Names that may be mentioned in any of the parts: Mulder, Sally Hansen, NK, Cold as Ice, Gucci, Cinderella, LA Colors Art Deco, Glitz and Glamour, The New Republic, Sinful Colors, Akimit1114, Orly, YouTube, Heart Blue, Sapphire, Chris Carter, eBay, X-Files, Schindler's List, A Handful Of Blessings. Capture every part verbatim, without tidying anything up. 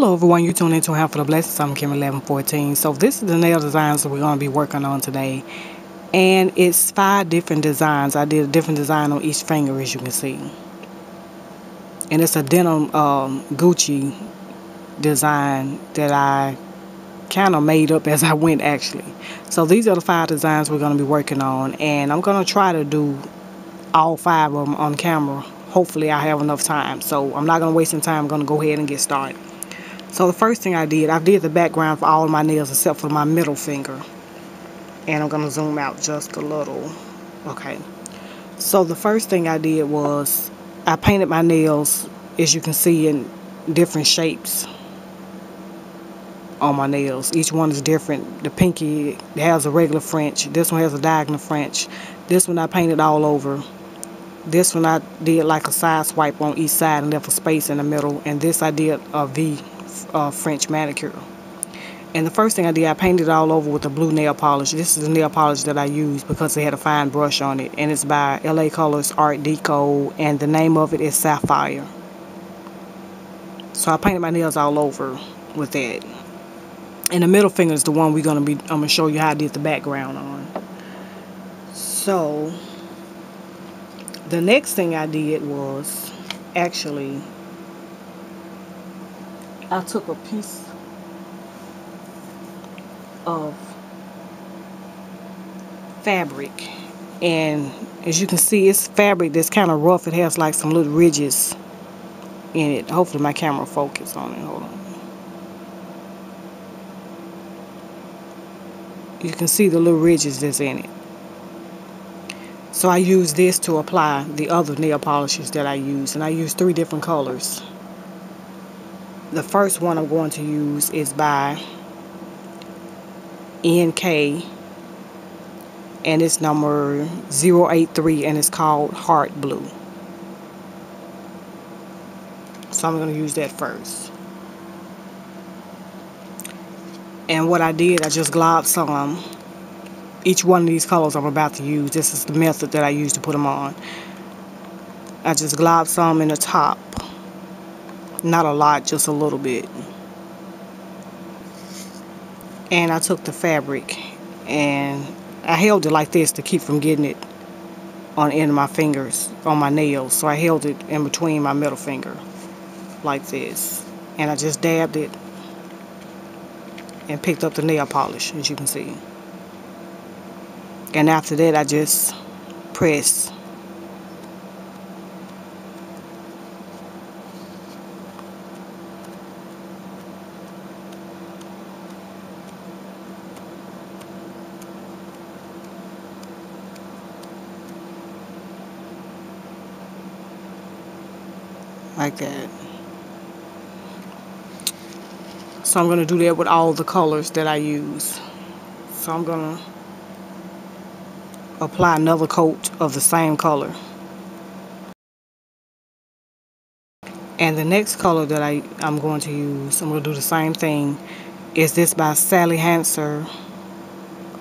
Hello everyone, you tuned into A Handful Of Blessings. I'm Akimit eleven fourteen. So this is the nail designs that we're going to be working on today. And it's five different designs. I did a different design on each finger, as you can see. And it's a denim um, Gucci design that I kind of made up as I went, actually. So these are the five designs we're going to be working on. And I'm going to try to do all five of them on camera. Hopefully I have enough time. So I'm not going to waste any time. I'm going to go ahead and get started. So the first thing I did, I did the background for all of my nails except for my middle finger. And I'm going to zoom out just a little. Okay. So the first thing I did was I painted my nails, as you can see, in different shapes on my nails. Each one is different. The pinky has a regular French. This one has a diagonal French. This one I painted all over. This one I did like a side swipe on each side and left a space in the middle. And this I did a V. Uh, French manicure. And the first thing I did, I painted it all over with a blue nail polish. This is the nail polish that I used because it had a fine brush on it, and it's by L A Colors Art Deco, and the name of it is Sapphire. So I painted my nails all over with that. And the middle finger is the one we're gonna be. I'm gonna show you how I did the background on. So the next thing I did was actually, I took a piece of fabric, and as you can see, it's fabric that's kind of rough. It has like some little ridges in it. Hopefully my camera focus on it. Hold on. You can see the little ridges that's in it. So I used this to apply the other nail polishes that I used, and I used three different colors. The first one I'm going to use is by N K, and it's number zero eight three, and it's called Heart Blue. So I'm going to use that first. And what I did, I just globbed some. Each one of these colors I'm about to use, this is the method that I use to put them on. I just globbed some in the top. Not a lot, just a little bit. And I took the fabric and I held it like this to keep from getting it on the end of my fingers, on my nails. So I held it in between my middle finger like this. And I just dabbed it and picked up the nail polish, as you can see. And after that, I just pressed. Like that. So I'm going to do that with all the colors that I use. So I'm going to apply another coat of the same color. And the next color that I, I'm going to use, I'm going to do the same thing. Is this by Sally Hansen.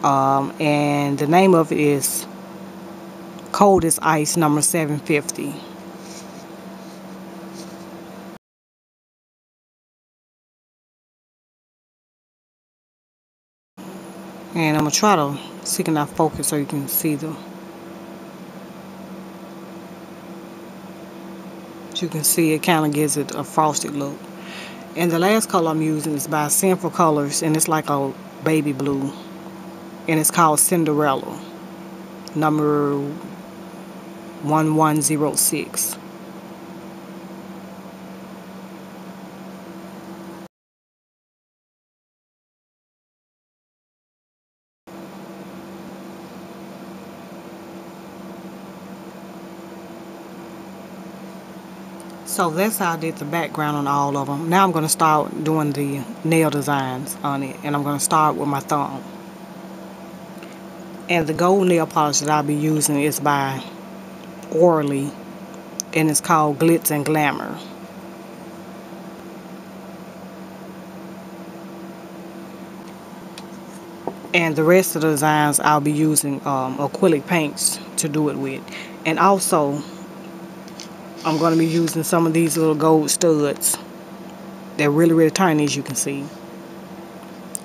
Um, and the name of it is Cold as Ice, number seven fifty. And I'm going to try to see if I can focus so you can see the, as you can see, it kind of gives it a frosted look. And the last color I'm using is by Sinful Colors, and it's like a baby blue, and it's called Cinderella, number one one zero six. So that's how I did the background on all of them. Now I'm going to start doing the nail designs on it. And I'm going to start with my thumb. And the gold nail polish that I'll be using is by Orly. And it's called Glitz and Glamour. And the rest of the designs I'll be using um, acrylic paints to do it with. And also, I'm going to be using some of these little gold studs They're really, really tiny, as you can see.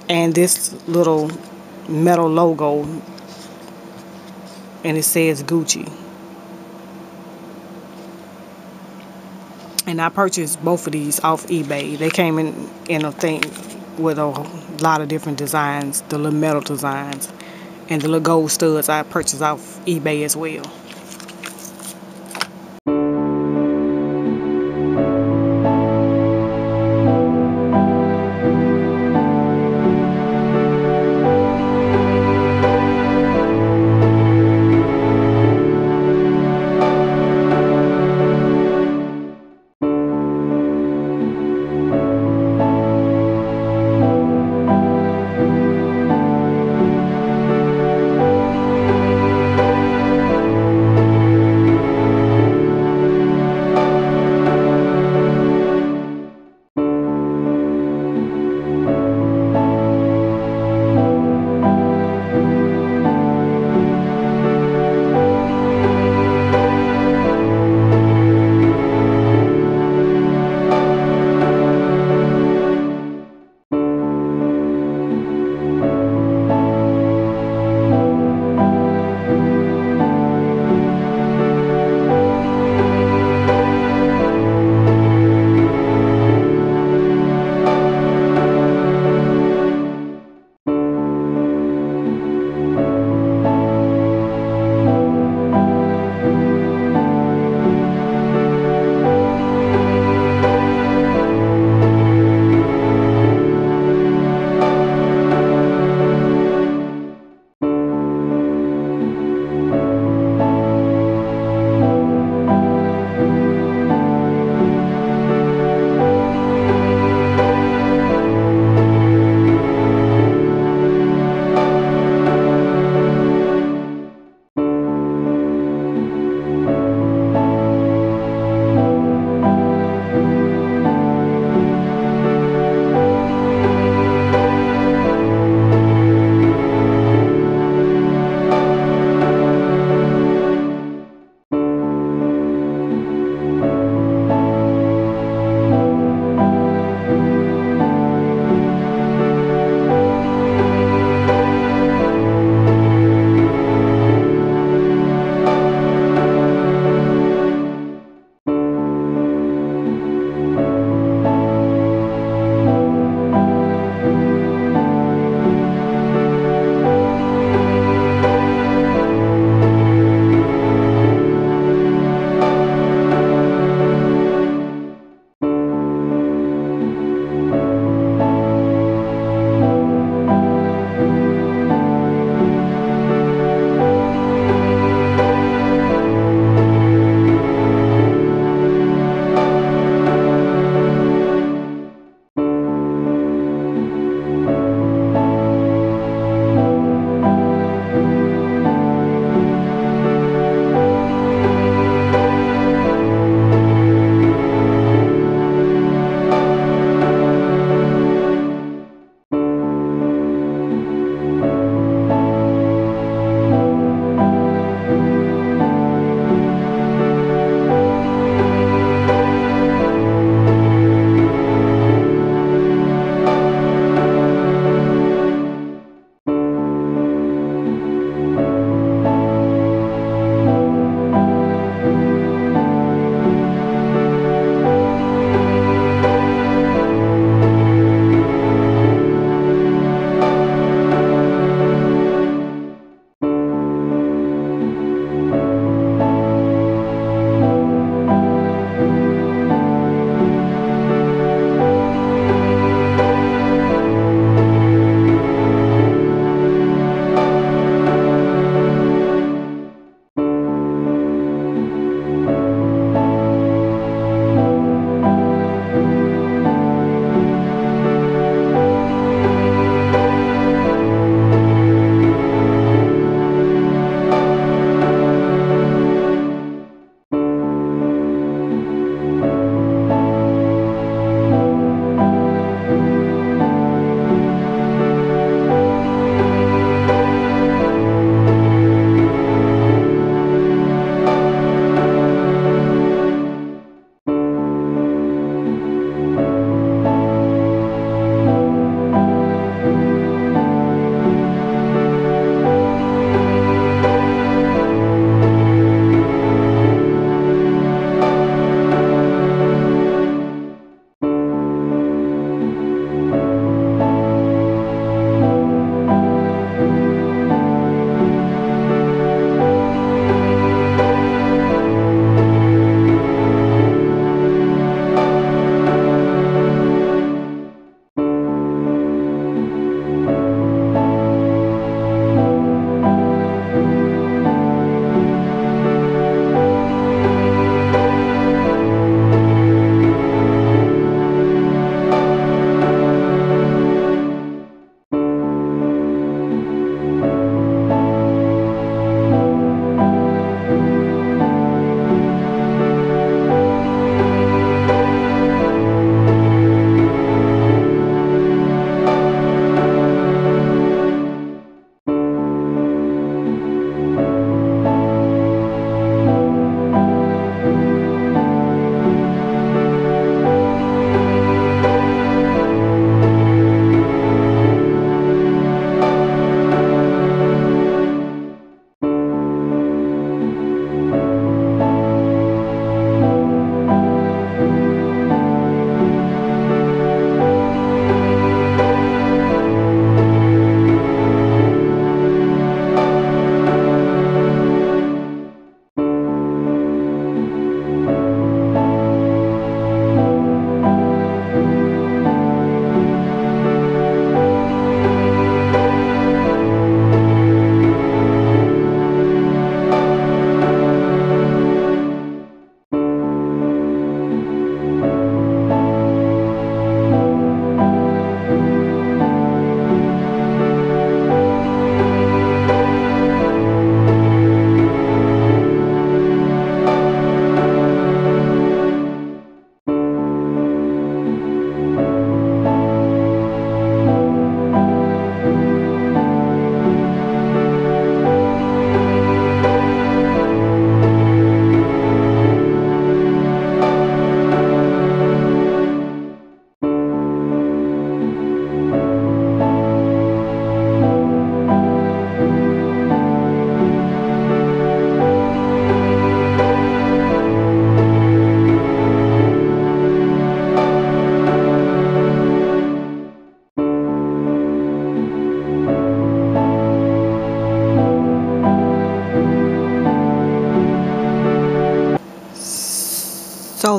And this little metal logo, and it says Gucci. And I purchased both of these off eBay. They came in, in a thing with a lot of different designs, the little metal designs. And the little gold studs I purchased off eBay as well.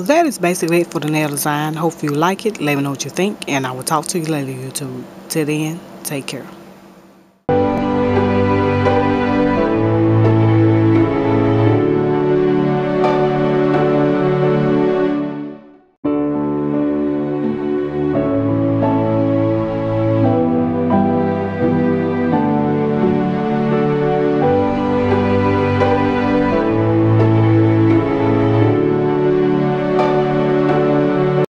that is basically it for the nail design. Hope you like it. Let me know what you think, and I will talk to you later, YouTube. Till then, take care.